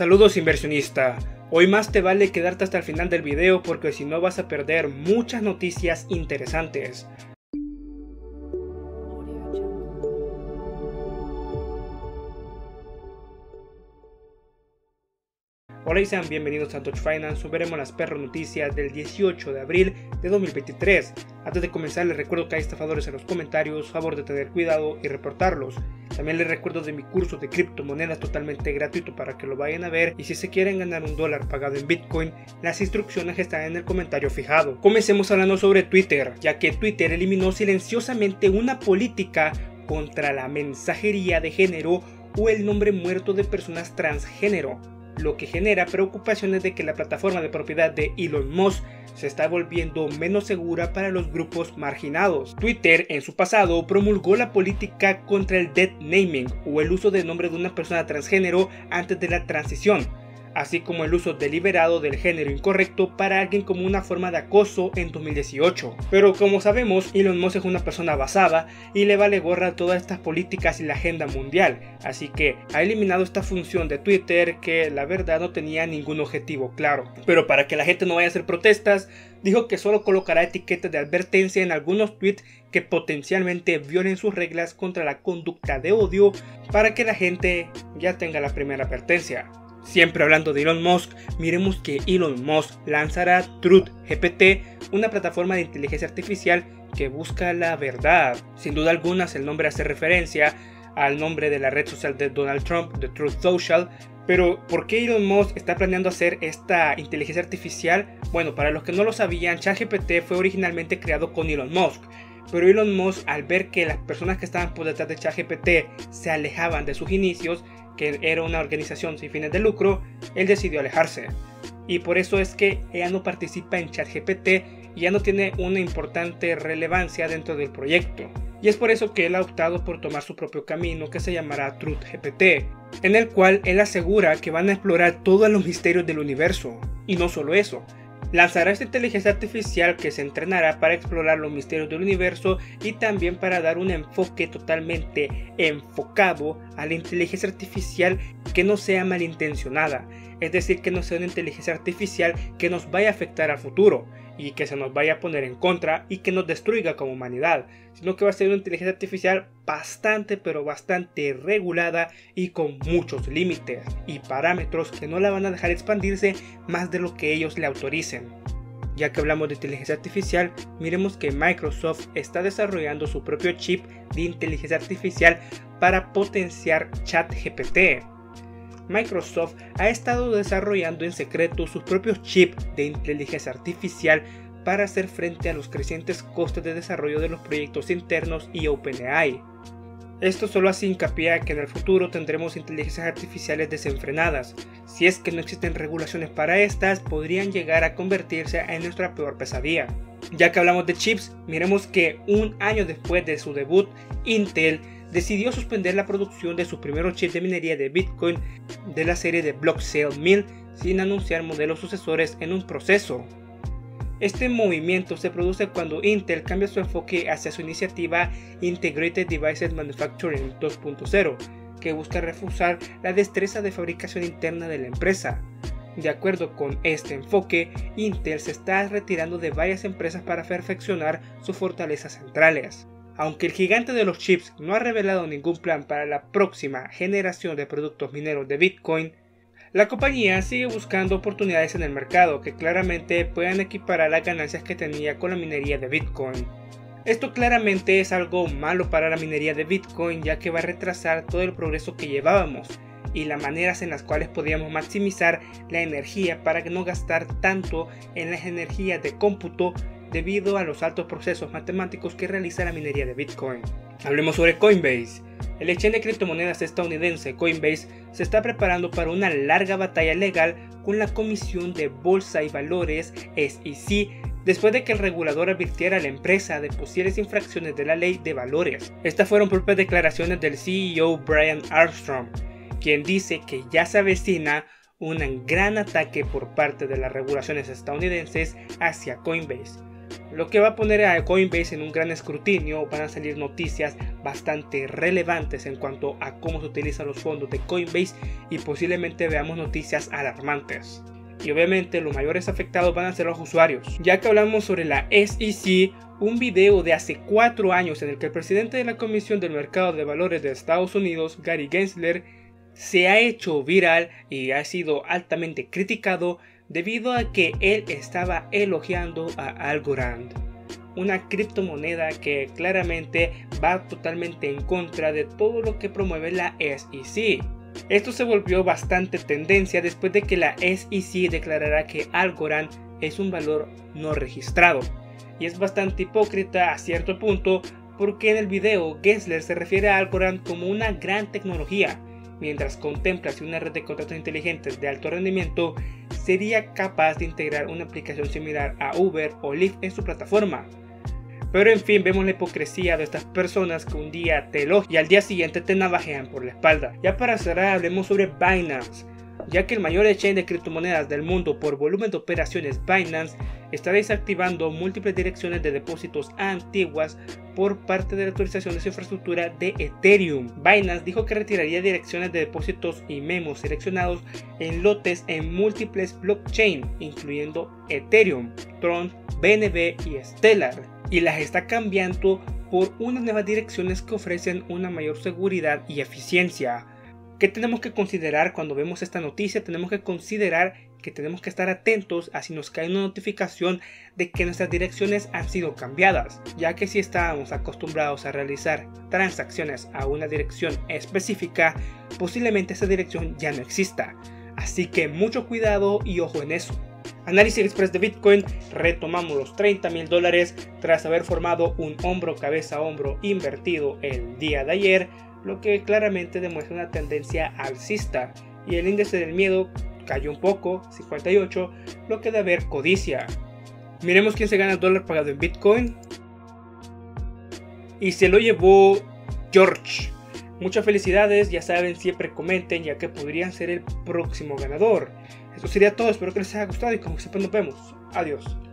Saludos inversionista, hoy más te vale quedarte hasta el final del video porque si no vas a perder muchas noticias interesantes. Hola y sean bienvenidos a Doge Finance, veremos las perro noticias del 18 de abril de 2023. Antes de comenzar les recuerdo que hay estafadores en los comentarios, favor de tener cuidado y reportarlos. También les recuerdo de mi curso de criptomonedas totalmente gratuito para que lo vayan a ver y si se quieren ganar un dólar pagado en Bitcoin, las instrucciones están en el comentario fijado. Comencemos hablando sobre Twitter, ya que Twitter eliminó silenciosamente una política contra la mensajería de género o el nombre muerto de personas transgénero, lo que genera preocupaciones de que la plataforma de propiedad de Elon Musk se está volviendo menos segura para los grupos marginados. Twitter en su pasado promulgó la política contra el dead naming o el uso del nombre de una persona transgénero antes de la transición, así como el uso deliberado del género incorrecto para alguien como una forma de acoso en 2018. Pero como sabemos, Elon Musk es una persona basada y le vale gorra todas estas políticas y la agenda mundial, así que ha eliminado esta función de Twitter que la verdad no tenía ningún objetivo claro. Pero para que la gente no vaya a hacer protestas, dijo que solo colocará etiquetas de advertencia en algunos tweets que potencialmente violen sus reglas contra la conducta de odio para que la gente ya tenga la primera advertencia. Siempre hablando de Elon Musk, miremos que Elon Musk lanzará TruthGPT, una plataforma de inteligencia artificial que busca la verdad. Sin duda alguna, el nombre hace referencia al nombre de la red social de Donald Trump, The Truth Social. Pero ¿por qué Elon Musk está planeando hacer esta inteligencia artificial? Bueno, para los que no lo sabían, ChatGPT fue originalmente creado con Elon Musk. Pero Elon Musk, al ver que las personas que estaban por detrás de ChatGPT se alejaban de sus inicios, que era una organización sin fines de lucro, él decidió alejarse. Y por eso es que ella no participa en ChatGPT y ya no tiene una importante relevancia dentro del proyecto. Y es por eso que él ha optado por tomar su propio camino que se llamará TruthGPT, en el cual él asegura que van a explorar todos los misterios del universo. Y no solo eso, lanzará esta inteligencia artificial que se entrenará para explorar los misterios del universo y también para dar un enfoque totalmente enfocado a la inteligencia artificial que no sea malintencionada, es decir, que no sea una inteligencia artificial que nos vaya a afectar al futuro y que se nos vaya a poner en contra y que nos destruiga como humanidad, sino que va a ser una inteligencia artificial bastante pero bastante regulada y con muchos límites y parámetros que no la van a dejar expandirse más de lo que ellos le autoricen. Ya que hablamos de inteligencia artificial, miremos que Microsoft está desarrollando su propio chip de inteligencia artificial para potenciar ChatGPT. Microsoft ha estado desarrollando en secreto sus propios chips de inteligencia artificial para hacer frente a los crecientes costes de desarrollo de los proyectos internos y OpenAI. Esto solo hace hincapié a que en el futuro tendremos inteligencias artificiales desenfrenadas. Si es que no existen regulaciones para estas, podrían llegar a convertirse en nuestra peor pesadilla. Ya que hablamos de chips, miremos que un año después de su debut, Intel decidió suspender la producción de sus primeros chips de minería de Bitcoin de la serie de BlockScale Mint sin anunciar modelos sucesores en un proceso. Este movimiento se produce cuando Intel cambia su enfoque hacia su iniciativa Integrated Devices Manufacturing 2.0, que busca reforzar la destreza de fabricación interna de la empresa. De acuerdo con este enfoque, Intel se está retirando de varias empresas para perfeccionar sus fortalezas centrales. Aunque el gigante de los chips no ha revelado ningún plan para la próxima generación de productos mineros de Bitcoin, la compañía sigue buscando oportunidades en el mercado que claramente puedan equiparar las ganancias que tenía con la minería de Bitcoin. Esto claramente es algo malo para la minería de Bitcoin, ya que va a retrasar todo el progreso que llevábamos y las maneras en las cuales podíamos maximizar la energía para no gastar tanto en las energías de cómputo debido a los altos procesos matemáticos que realiza la minería de Bitcoin. Hablemos sobre Coinbase. El exchange de criptomonedas estadounidense Coinbase se está preparando para una larga batalla legal con la Comisión de Bolsa y Valores SEC después de que el regulador advirtiera a la empresa de posibles infracciones de la ley de valores. Estas fueron propias declaraciones del CEO Brian Armstrong, quien dice que ya se avecina un gran ataque por parte de las regulaciones estadounidenses hacia Coinbase. lo que va a poner a Coinbase en un gran escrutinio. Van a salir noticias bastante relevantes en cuanto a cómo se utilizan los fondos de Coinbase y posiblemente veamos noticias alarmantes. Y obviamente los mayores afectados van a ser los usuarios. Ya que hablamos sobre la SEC, un video de hace 4 años en el que el presidente de la Comisión del Mercado de Valores de Estados Unidos, Gary Gensler, se ha hecho viral y ha sido altamente criticado debido a que él estaba elogiando a Algorand, una criptomoneda que claramente va totalmente en contra de todo lo que promueve la SEC. Esto se volvió bastante tendencia después de que la SEC declarara que Algorand es un valor no registrado. Y es bastante hipócrita a cierto punto, porque en el video Gensler se refiere a Algorand como una gran tecnología, mientras contempla si una red de contratos inteligentes de alto rendimiento sería capaz de integrar una aplicación similar a Uber o Lyft en su plataforma. Pero en fin, vemos la hipocresía de estas personas que un día te elogian y al día siguiente te navajean por la espalda. Ya para cerrar, hablemos sobre Binance, ya que el mayor exchange de criptomonedas del mundo por volumen de operaciones, Binance, está desactivando múltiples direcciones de depósitos antiguas por parte de la actualización de su infraestructura de Ethereum. Binance dijo que retiraría direcciones de depósitos y memos seleccionados en lotes en múltiples blockchain, incluyendo Ethereum, Tron, BNB y Stellar, y las está cambiando por unas nuevas direcciones que ofrecen una mayor seguridad y eficiencia. ¿Qué tenemos que considerar cuando vemos esta noticia? Tenemos que considerar que tenemos que estar atentos a si nos cae una notificación de que nuestras direcciones han sido cambiadas, ya que si estábamos acostumbrados a realizar transacciones a una dirección específica, posiblemente esa dirección ya no exista. Así que mucho cuidado y ojo en eso. Análisis Express de Bitcoin, retomamos los $30,000 tras haber formado un hombro cabeza hombro invertido el día de ayer, lo que claramente demuestra una tendencia alcista, y el índice del miedo cayó un poco, 58, lo que da ver codicia. Miremos quién se gana el dólar pagado en Bitcoin, y se lo llevó George. Muchas felicidades, ya saben, siempre comenten ya que podrían ser el próximo ganador. Eso sería todo, espero que les haya gustado y como siempre nos vemos. Adiós.